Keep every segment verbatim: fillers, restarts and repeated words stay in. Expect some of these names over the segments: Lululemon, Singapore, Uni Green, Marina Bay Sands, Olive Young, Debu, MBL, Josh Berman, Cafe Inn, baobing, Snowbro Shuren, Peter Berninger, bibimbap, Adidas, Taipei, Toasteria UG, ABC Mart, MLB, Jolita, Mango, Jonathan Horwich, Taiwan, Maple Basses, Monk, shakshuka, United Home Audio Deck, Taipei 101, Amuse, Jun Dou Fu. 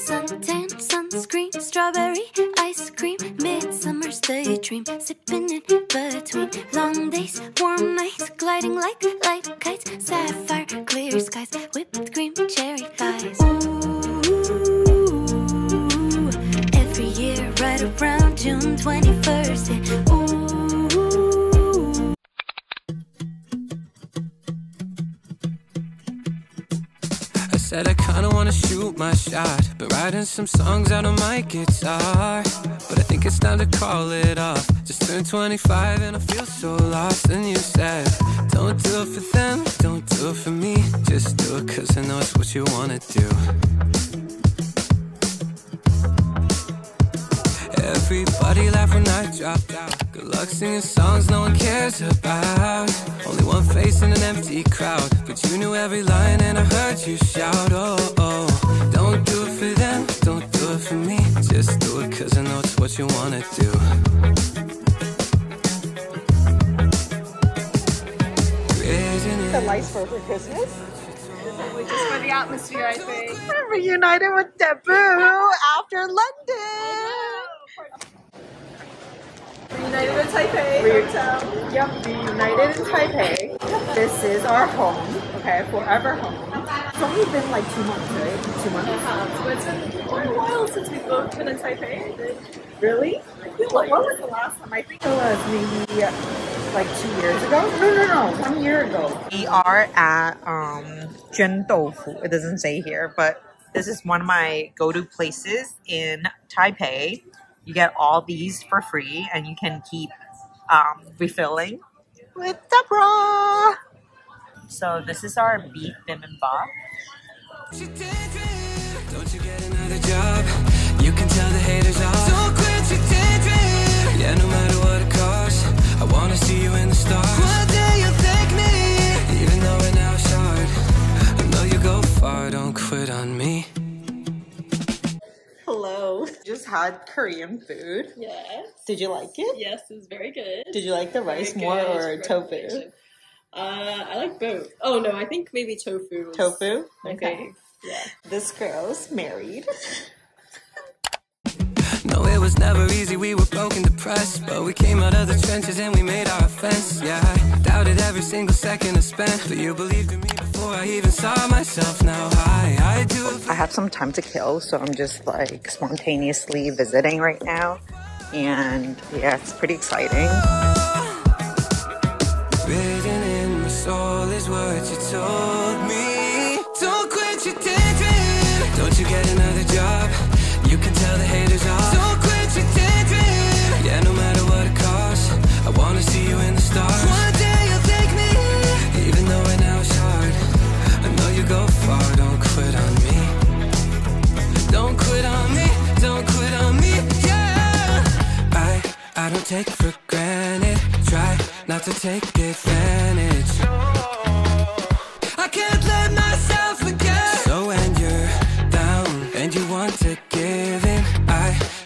Suntan, sunscreen, strawberry, ice cream, midsummer's the dream, sipping it between long days, warm nights, gliding like light kites, sapphire, clear skies, whipped cream, cherry pies. Ooh, every year, right around June twenty-first. Yeah. Ooh. I said I kinda wanna shoot my shot, but writing some songs out on my guitar. But I think it's time to call it off. Just turned twenty-five and I feel so lost. And you said, don't do it for them, don't do it for me, just do it cause I know it's what you wanna do. Everybody laughed when I dropped out. Good luck singing songs no one cares about. Only one face in an empty crowd, but you knew every line and I heard you shout. Oh, oh, don't do it for them, don't do it for me, just do it cause I know it's what you wanna do. The lights for Christmas? Just for the atmosphere, I think. We're reunited with Debu after London! Reunited in Taipei. Re hotel. Yep, reunited in Taipei. This is our home, okay, forever home. It's only been like two months, right? Two months. Uh-huh. It's been quite a while since we've both been in Taipei, I think. Really? I feel like when was the last time? I think it was maybe like two years ago. No, no, no, one year ago. We are at um, Jun Dou Fu. It doesn't say here, but this is one of my go-to places in Taipei. You get all these for free, and you can keep um, refilling with Deborah. So this is our beef bibimbap. Don't you get another job? You can tell the haters off. Don't quit your daydream. Yeah, no matter what it costs, I wanna see you in the stars. One day you'll thank me, even though we're now short. I know you go far. Don't quit on me. Hello. Just had Korean food. Yes. Did you like it? Yes, it was very good. Did you like the rice more or tofu? Uh, I like both. Oh no, I think maybe tofu. Was tofu? Okay. Yeah. This girl's married. No, it was never easy. We were broke and depressed, but we came out of the trenches and we made our offense. Yeah, I doubted every single second I spent, but you believed in me before I even saw myself. Now I, I do. I have some time to kill, so I'm just like spontaneously visiting right now, and yeah, it's pretty exciting. Written in my soul is what you told me. Don't quit your daydream. Don't you get another job? You can tell the haters off. Don't quit your daydream. Yeah, no matter what it costs, I wanna see you in the stars. One day you'll take me, even though right now it's hard. I know you go far. Don't quit on me. Don't quit on me. Don't quit on me. Yeah. I I don't take for granted. Try not to take advantage. I can't let myself forget. So when you're down and you want to.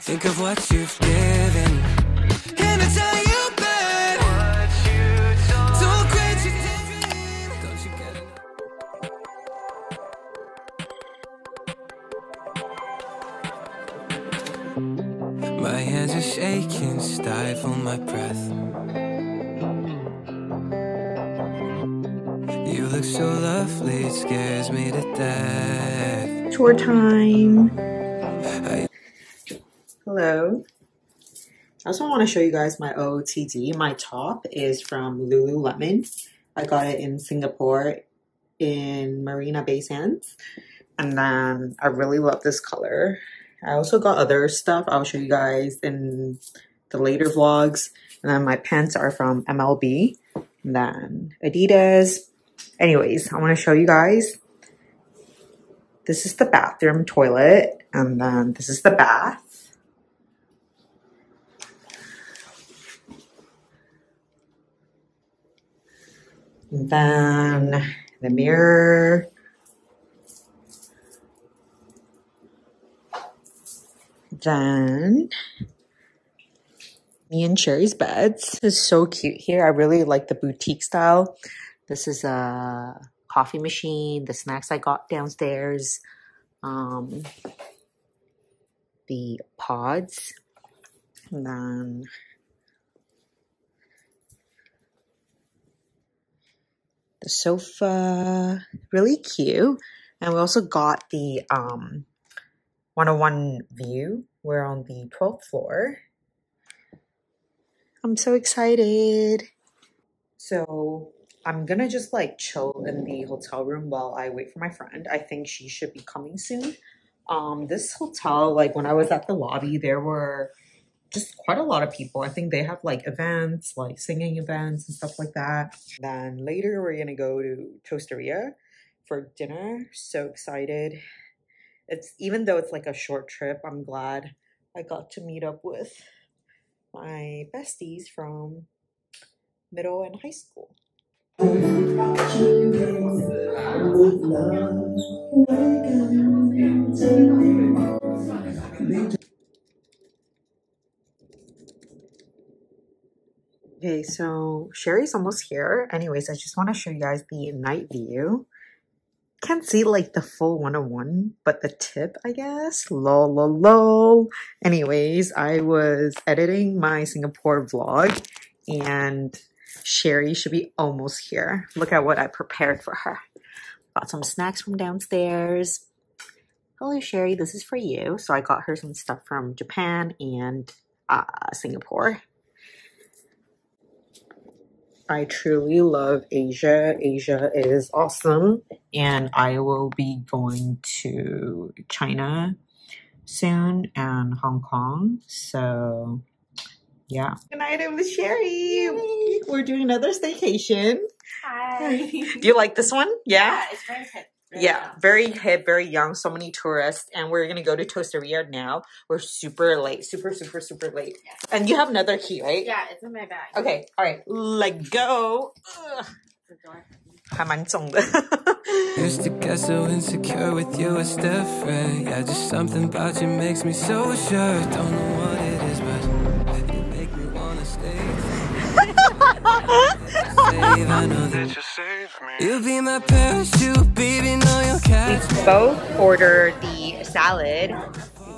Think of what you've given, and it's how you been. Don't quit your daydream. Don't you get it? My hands are shaking, stifle my breath. You look so lovely, it scares me to death. Tour time. I Hello. I also want to show you guys my O O T D. My top is from Lululemon. I got it in Singapore in Marina Bay Sands. And then I really love this color. I also got other stuff. I'll show you guys in the later vlogs. And then my pants are from M L B. And then Adidas. Anyways, I want to show you guys. This is the bathroom toilet. And then this is the bath. And then the mirror. Then me and Sherry's beds. This is so cute here. I really like the boutique style. This is a coffee machine, the snacks I got downstairs, um, the pods, and then the sofa, really cute. And we also got the um, one oh one view. We're on the twelfth floor. I'm so excited. So I'm gonna just like chill in the hotel room while I wait for my friend. I think she should be coming soon. Um, this hotel, like when I was at the lobby, there were just quite a lot of people. I think they have like events, like singing events and stuff like that. Then later we're gonna go to Toasteria for dinner. So excited. It's, even though it's like a short trip, I'm glad I got to meet up with my besties from middle and high school. Okay, so Sherry's almost here. Anyways, I just want to show you guys the night view. Can't see like the full one oh one, but the tip, I guess. Lol, lol, lol. Anyways, I was editing my Singapore vlog and Sherry should be almost here. Look at what I prepared for her. Got some snacks from downstairs. Hello, Sherry, this is for you. So I got her some stuff from Japan and uh, Singapore. I truly love Asia. Asia is awesome. And I will be going to China soon and Hong Kong. So yeah. Good night, I'm with Sherry. Yay. We're doing another staycation. Hi. Do you like this one? Yeah. Yeah, it's very hip. Very yeah, young. very hip, very young. So many tourists. And we're going to go to Toasteria now. We're super late. Super, super, super late. Yeah. And you have another key, right? Yeah, it's in my bag. Okay, all right. Let's go. Used to get so insecure with you, it's different. Yeah, just something about you makes me so sure. Don't know what it is, but you make me want to stay. I know that you save me. You'll be my parachute, baby, no you'll catch me. We both ordered the salad,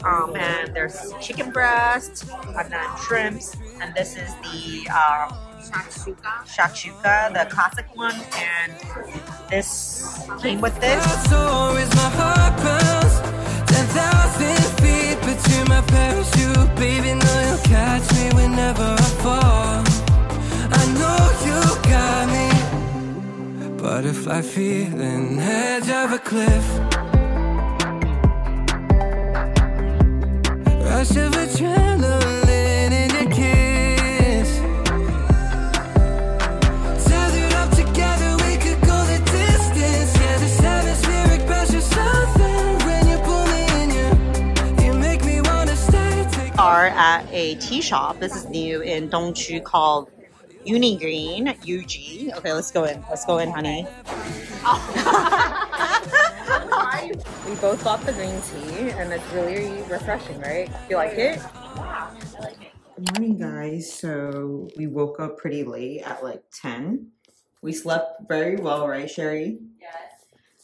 um, and there's chicken breast, and then shrimps, and this is the um, shakshuka, shakshuka, the classic one, and this came with this. ten thousand feet, but you're my parachute, baby, no you'll catch me whenever I fall. I know you got me. Butterfly feeling, edge of a cliff, rush of adrenaline in your kiss. Tears it up together, we could go the distance. Yeah, this atmospheric pressure, something. When you pull me in, you you make me wanna stay. We are at a tea shop. This is new in Dongchu called Uni Green, U G. Okay, let's go in. Let's go in, honey. Oh. We both got the green tea, and it's really refreshing, right? You like it? Yeah, I like it. Good morning, guys. So we woke up pretty late at like ten. We slept very well, right, Sherry? Yes.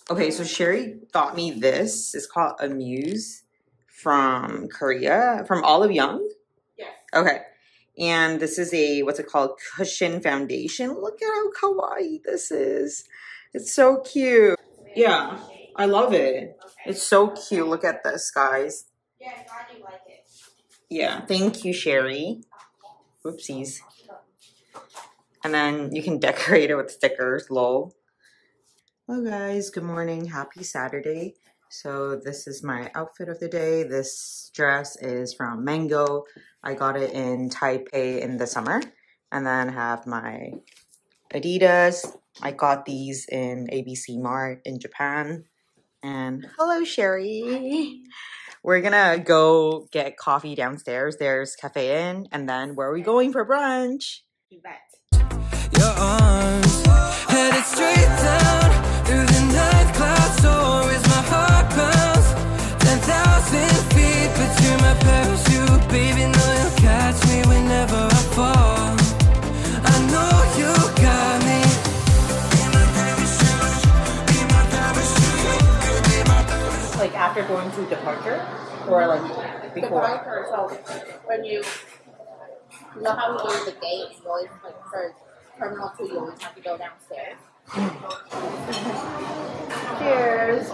Okay, so Sherry got me this. It's called Amuse from Korea, from Olive Young? Yes. Okay. And this is a, what's it called, cushion foundation. Look at how kawaii this is. It's so cute. Yeah, I love it. It's so cute. Look at this, guys. Yeah, I'm glad you like it. Yeah, thank you, Sherry. Whoopsies. And then you can decorate it with stickers, lol. Hello, guys. Good morning. Happy Saturday. So this is my outfit of the day. This dress is from Mango. I got it in Taipei in the summer. And then have my Adidas. I got these in A B C Mart in Japan. And hello, Sherry. Hi. We're gonna go get coffee downstairs. There's Cafe Inn. And then where are we going for brunch? You bet. Your arms headed straight down through the night clouds. Always my heart. ten thousand feet, but you're my parachute, baby, no, you'll catch me whenever I after going to departure? Or like before? Departure, so when you, you know how we go to the gate, you always, like for terminal two, you always have to go downstairs. Cheers!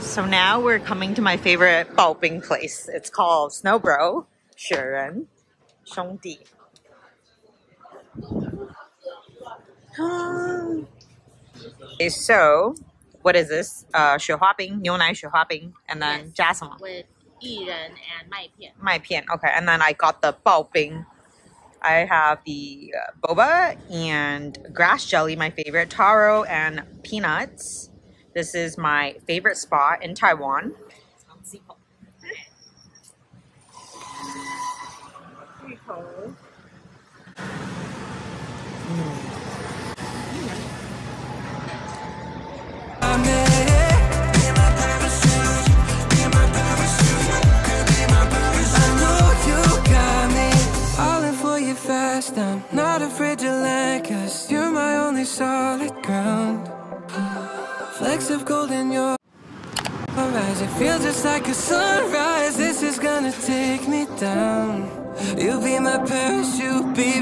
So now we're coming to my favorite baobing place. It's called Snowbro Shuren. Shongdi. Okay, so what is this? Uh, shu huaping, niu nai shu huaping, and then yes, jasmine with yiren and mai pian. Mai pian. Okay, and then I got the baobing. I have the uh, boba and grass jelly, my favorite, taro and peanuts. This is my favorite spot in Taiwan. Fast, I'm not afraid to land, cause you're my only solid ground. Flecks of gold in your eyes, it feels just like a sunrise. This is gonna take me down. You'll be my parachute, be